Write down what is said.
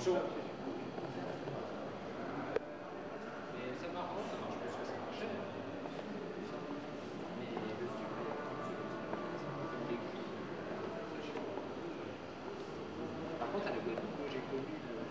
Par contre, à la Guadeloupe, moi j'ai connu le...